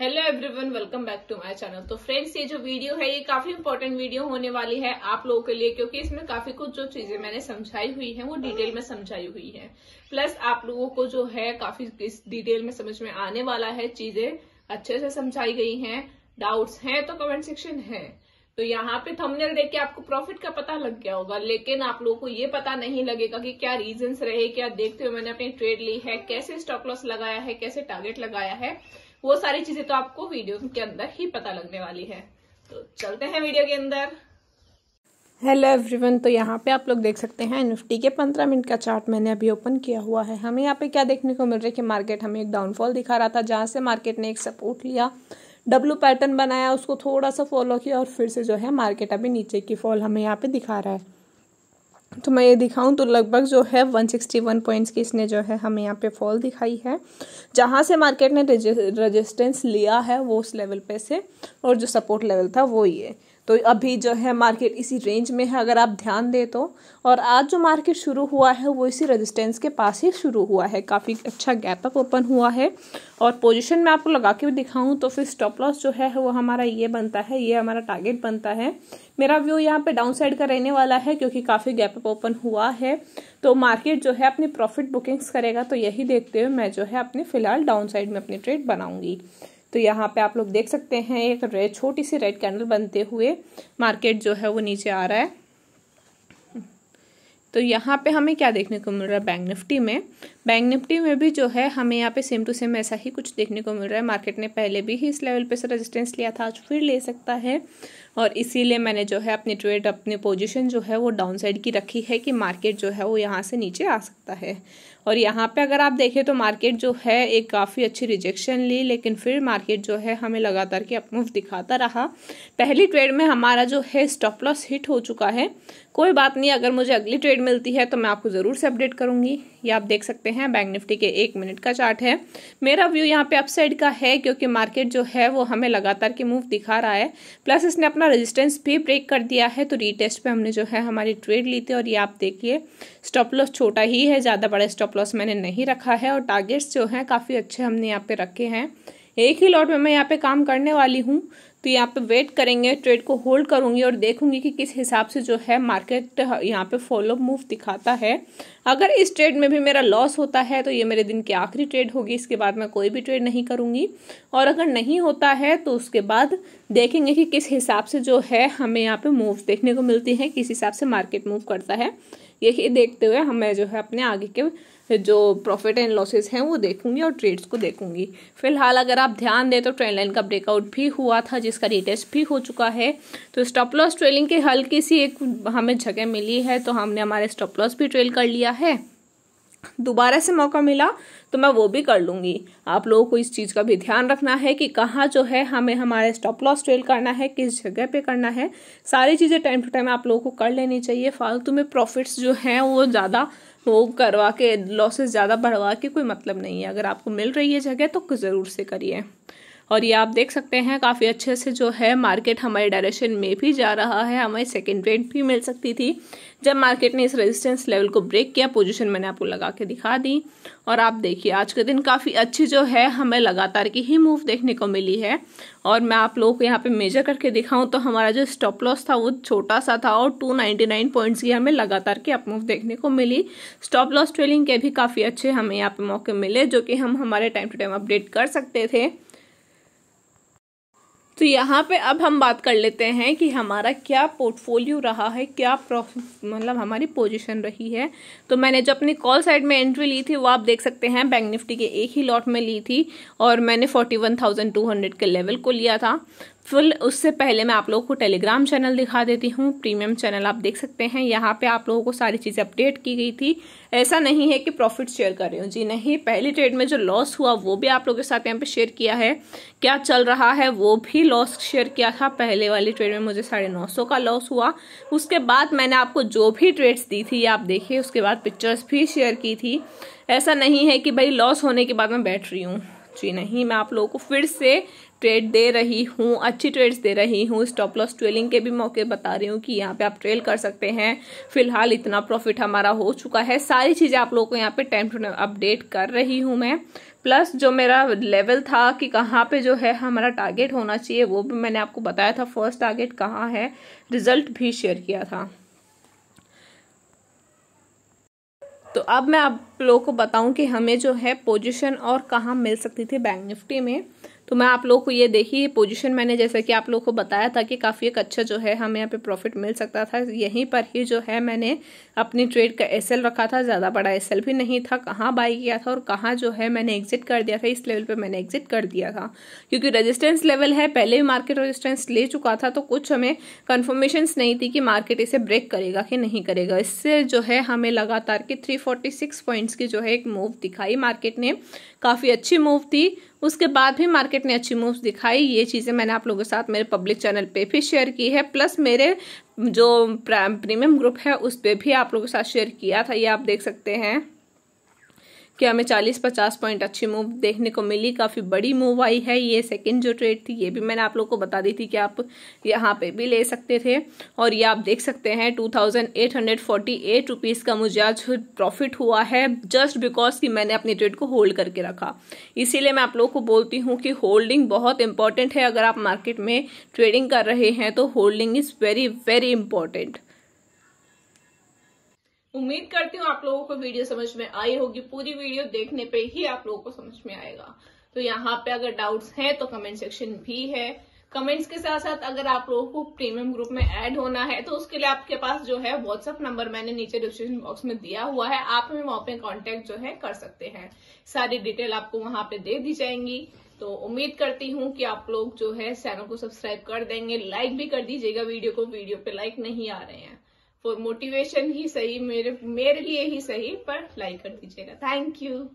Hello everyone, welcome back to my channel. तो friends, ये जो वीडियो है ये काफी इंपॉर्टेंट वीडियो होने वाली है आप लोगों के लिए, क्योंकि इसमें काफी कुछ जो चीजें मैंने समझाई हुई हैं वो डिटेल में समझाई हुई है। प्लस आप लोगों को जो है काफी इस डिटेल में समझ में आने वाला है, चीजें अच्छे से समझाई गई है। डाउट्स हैं तो कमेंट सेक्शन है। तो यहाँ पे थंबनेल देख के आपको प्रॉफिट का पता लग गया होगा, लेकिन आप लोगों को ये पता नहीं लगेगा कि क्या रीजंस रहे, क्या देखते हुए मैंने अपनी ट्रेड ली है, कैसे स्टॉप लॉस लगाया है, कैसे टारगेट लगाया है। वो सारी चीजें तो आपको वीडियो के अंदर ही पता लगने वाली है। तो चलते हैं वीडियो के अंदर। हेलो एवरीवन, तो यहाँ पे आप लोग देख सकते हैं निफ्टी के 15 मिनट का चार्ट मैंने अभी ओपन किया हुआ है। हमें यहाँ पे क्या देखने को मिल रहा है कि मार्केट हमें एक डाउनफॉल दिखा रहा था, जहाँ से मार्केट ने एक सपोर्ट लिया, डब्लू पैटर्न बनाया, उसको थोड़ा सा फॉलो किया और फिर से जो है मार्केट अभी नीचे की फॉल हमें यहाँ पे दिखा रहा है। तो मैं ये दिखाऊं तो लगभग जो है 161 पॉइंट्स की इसने जो है हमें यहाँ पे फॉल दिखाई है, जहाँ से मार्केट ने रेजिस्टेंस लिया है वो उस लेवल पे से, और जो सपोर्ट लेवल था वो ये। तो अभी जो है मार्केट इसी रेंज में है अगर आप ध्यान दें तो। और आज जो मार्केट शुरू हुआ है वो इसी रेजिस्टेंस के पास ही शुरू हुआ है। काफ़ी अच्छा गैप अप ओपन हुआ है। और पोजीशन में आपको लगा के भी दिखाऊं तो फिर स्टॉप लॉस जो है वो हमारा ये बनता है, ये हमारा टारगेट बनता है। मेरा व्यू यहाँ पे डाउन साइड का रहने वाला है क्योंकि काफ़ी गैप अप ओपन हुआ है। तो मार्केट जो है अपनी प्रॉफिट बुकिंग्स करेगा, तो यही देखते हुए मैं जो है अपने फिलहाल डाउन साइड में अपनी ट्रेड बनाऊंगी। तो यहाँ पे आप लोग देख सकते हैं एक रेड छोटी सी रेड कैंडल बनते हुए मार्केट जो है वो नीचे आ रहा है। तो यहाँ पे हमें क्या देखने को मिल रहा है बैंक निफ्टी में भी जो है हमें यहाँ पे सेम टू सेम ऐसा ही कुछ देखने को मिल रहा है। मार्केट ने पहले भी ही इस लेवल पे से रेजिस्टेंस लिया था, आज फिर ले सकता है, और इसीलिए मैंने जो है अपनी ट्रेड अपनी पोजीशन जो है वो डाउन साइड की रखी है कि मार्केट जो है वो यहाँ से नीचे आ सकता है। और यहाँ पे अगर आप देखें तो मार्केट जो है एक काफ़ी अच्छी रिजेक्शन ली, लेकिन फिर मार्केट जो है हमें लगातार के अपमूव दिखाता रहा। पहली ट्रेड में हमारा जो है स्टॉप लॉस हिट हो चुका है। कोई बात नहीं, अगर मुझे अगली ट्रेड मिलती है तो मैं आपको ज़रूर से अपडेट करूँगी। ये आप देख सकते हैं बैंक निफ्टी के 1 मिनट का चार्ट है। मेरा व्यू यहाँ पे अपसाइड का है क्योंकि मार्केट जो है वो हमें लगातार के मूव दिखा रहा है। प्लस इसने अपना रेजिस्टेंस भी ब्रेक कर दिया है, तो रीटेस्ट पे हमने जो है हमारी ट्रेड ली थी। और ये आप देखिए स्टॉप लॉस छोटा ही है, ज़्यादा बड़ा स्टॉप लॉस मैंने नहीं रखा है, और टारगेट्स जो हैं काफ़ी अच्छे हमने यहाँ पे रखे हैं। एक ही लॉट में मैं यहाँ पे काम करने वाली हूँ, तो यहाँ पे वेट करेंगे, ट्रेड को होल्ड करूँगी और देखूँगी कि किस हिसाब से जो है मार्केट यहाँ पे फॉलो मूव दिखाता है। अगर इस ट्रेड में भी मेरा लॉस होता है तो ये मेरे दिन की आखिरी ट्रेड होगी, इसके बाद मैं कोई भी ट्रेड नहीं करूँगी। और अगर नहीं होता है तो उसके बाद देखेंगे कि किस हिसाब से जो है हमें यहाँ पे मूव्स देखने को मिलती हैं, किस हिसाब से मार्केट मूव करता है। यही देखते हुए हमें जो है अपने आगे के जो प्रॉफिट एंड लॉसेस हैं वो देखूंगी और ट्रेड्स को देखूंगी। फिलहाल अगर आप ध्यान दें तो ट्रेंड लाइन का ब्रेकआउट भी हुआ था, जिसका रीटेस्ट भी हो चुका है। तो स्टॉप लॉस ट्रेलिंग की हल्की सी एक हमें जगह मिली है, तो हमने हमारे स्टॉप लॉस भी ट्रेल कर लिया है। दोबारा से मौका मिला तो मैं वो भी कर लूँगी। आप लोगों को इस चीज़ का भी ध्यान रखना है कि कहाँ जो है हमें हमारे स्टॉप लॉस ट्रेल करना है, किस जगह पे करना है। सारी चीज़ें टाइम टू टाइम आप लोगों को कर लेनी चाहिए। फालतू में प्रॉफिट्स जो हैं वो ज़्यादा वो करवा के, लॉसेस ज़्यादा बढ़वा के कोई मतलब नहीं है। अगर आपको मिल रही है जगह तो ज़रूर से करिए। और ये आप देख सकते हैं काफ़ी अच्छे से जो है मार्केट हमारे डायरेक्शन में भी जा रहा है। हमें सेकंड ट्रेड भी मिल सकती थी। जब मार्केट ने इस रेजिस्टेंस लेवल को ब्रेक किया, पोजीशन मैंने आपको लगा के दिखा दी। और आप देखिए आज के दिन काफ़ी अच्छी जो है हमें लगातार की ही मूव देखने को मिली है। और मैं आप लोगों को यहाँ पे मेजर करके दिखाऊं तो हमारा जो स्टॉप लॉस था वो छोटा सा था, और 299 पॉइंट्स की हमें लगातार की अपमूव देखने को मिली। स्टॉप लॉस ट्रेलिंग के भी काफ़ी अच्छे हमें यहाँ पे मौके मिले, जो कि हम हमारे टाइम टू टाइम अपडेट कर सकते थे। तो यहाँ पे अब हम बात कर लेते हैं कि हमारा क्या पोर्टफोलियो रहा है, क्या मतलब हमारी पोजीशन रही है। तो मैंने जो अपनी कॉल साइड में एंट्री ली थी वो आप देख सकते हैं बैंक निफ्टी के एक ही लॉट में ली थी, और मैंने 41,200 के लेवल को लिया था। फुल उससे पहले मैं आप लोगों को टेलीग्राम चैनल दिखा देती हूँ, प्रीमियम चैनल आप देख सकते हैं। यहाँ पे आप लोगों को सारी चीज़ें अपडेट की गई थी। ऐसा नहीं है कि प्रॉफिट शेयर कर रही हूँ, जी नहीं। पहली ट्रेड में जो लॉस हुआ वो भी आप लोगों के साथ यहाँ पे शेयर किया है, क्या चल रहा है वो भी लॉस शेयर किया था। पहले वाली ट्रेड में मुझे 950 का लॉस हुआ। उसके बाद मैंने आपको जो भी ट्रेड्स दी थी आप देखिए, उसके बाद पिक्चर्स भी शेयर की थी। ऐसा नहीं है कि भाई लॉस होने के बाद मैं बैठ रही हूँ। जी नहीं, मैं आप लोगों को फिर से ट्रेड दे रही हूँ, अच्छी ट्रेड्स दे रही हूँ, स्टॉप लॉस ट्रेलिंग के भी मौके बता रही हूँ कि यहाँ पे आप ट्रेल कर सकते हैं। फिलहाल इतना प्रॉफिट हमारा हो चुका है, सारी चीज़ें आप लोगों को यहाँ पे टाइम टू टाइम अपडेट कर रही हूँ मैं। प्लस जो मेरा लेवल था कि कहाँ पे जो है हमारा टारगेट होना चाहिए वो भी मैंने आपको बताया था, फर्स्ट टारगेट कहाँ है, रिजल्ट भी शेयर किया था। तो अब मैं आप लोगों को बताऊं कि हमें जो है पोजीशन और कहाँ मिल सकती थी बैंक निफ्टी में। तो मैं आप लोगों को ये देखिए पोजीशन, मैंने जैसा कि आप लोगों को बताया था कि काफ़ी एक अच्छा जो है हमें यहाँ पे प्रॉफिट मिल सकता था। यहीं पर ही जो है मैंने अपनी ट्रेड का एसएल रखा था, ज़्यादा बड़ा एसएल भी नहीं था, कहाँ बाई किया था और कहाँ जो है मैंने एग्जिट कर दिया था। इस लेवल पे मैंने एग्जिट कर दिया था क्योंकि रजिस्टेंस लेवल है, पहले भी मार्केट रजिस्टेंस ले चुका था, तो कुछ हमें कन्फर्मेशंस नहीं थी कि मार्केट इसे ब्रेक करेगा कि नहीं करेगा। इससे जो है हमें लगातार कि 346 पॉइंट्स की जो है एक मूव दिखाई मार्केट ने, काफ़ी अच्छी मूव थी। उसके बाद भी मार्केट ने अच्छी मूव्स दिखाई, ये चीज़ें मैंने आप लोगों के साथ मेरे पब्लिक चैनल पे भी शेयर की है, प्लस मेरे जो प्रीमियम ग्रुप है उस पे भी आप लोगों के साथ शेयर किया था। ये आप देख सकते हैं कि हमें 40-50 पॉइंट अच्छी मूव देखने को मिली, काफ़ी बड़ी मूव आई है। ये सेकंड जो ट्रेड थी ये भी मैंने आप लोगों को बता दी थी कि आप यहाँ पे भी ले सकते थे। और ये आप देख सकते हैं 2848 रुपीज़ का मुझे आज प्रॉफिट हुआ है, जस्ट बिकॉज कि मैंने अपनी ट्रेड को होल्ड करके रखा। इसीलिए मैं आप लोगों को बोलती हूँ कि होल्डिंग बहुत इंपॉर्टेंट है। अगर आप मार्केट में ट्रेडिंग कर रहे हैं तो holding is very very important. उम्मीद करती हूँ आप लोगों को वीडियो समझ में आई होगी, पूरी वीडियो देखने पे ही आप लोगों को समझ में आएगा। तो यहाँ पे अगर डाउट्स हैं तो कमेंट सेक्शन भी है, कमेंट्स के साथ साथ अगर आप लोगों को प्रीमियम ग्रुप में ऐड होना है तो उसके लिए आपके पास जो है व्हाट्सएप नंबर मैंने नीचे डिस्क्रिप्शन बॉक्स में दिया हुआ है, आप हमें वहां पे कॉन्टेक्ट जो है कर सकते हैं, सारी डिटेल आपको वहां पे दे दी जाएंगी। तो उम्मीद करती हूँ कि आप लोग जो है चैनल को सब्सक्राइब कर देंगे, लाइक भी कर दीजिएगा वीडियो को, वीडियो पे लाइक नहीं आ रहे हैं मोटिवेशन ही सही, मेरे लिए ही सही पर लाइक कर दीजिएगा। Thank you.